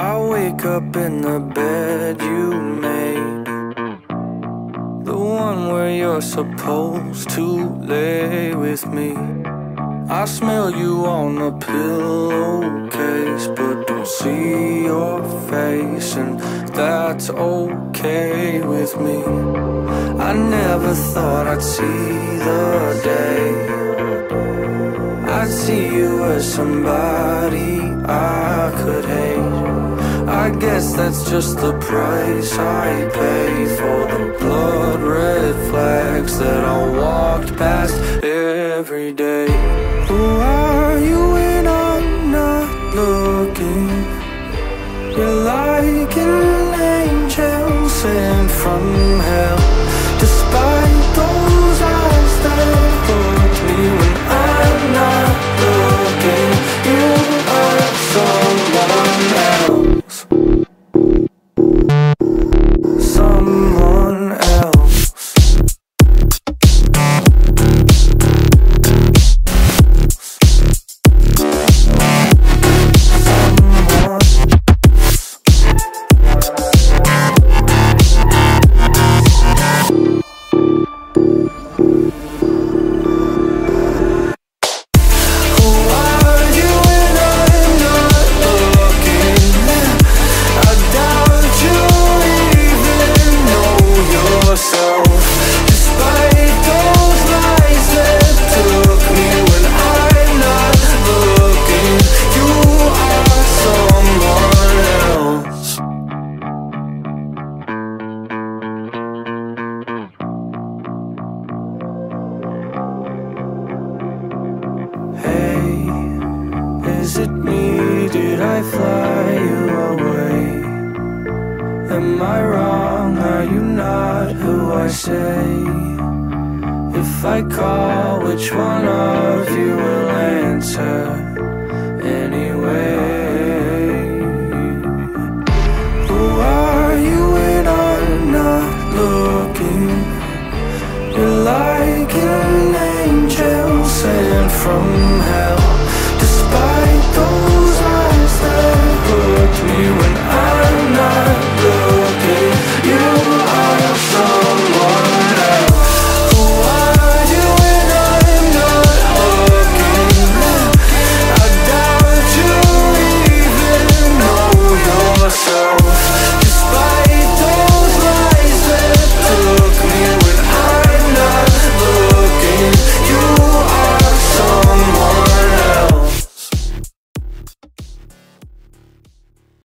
I wake up in the bed you made, the one where you're supposed to lay with me. I smell you on the pillowcase, but don't see your face, and that's okay with me. I never thought I'd see the day I'd see you as somebody I could hate. I guess that's just the price I pay for the blood red flags that I walked past every day. Who are you when I'm not looking? You're like an angel sent from hell. Despite those eyes that haunt me when I'm not looking, you are someone else. Someone else. Is it me? Did I fly you away? Am I wrong? Are you not who I say? If I call, which one of you will answer?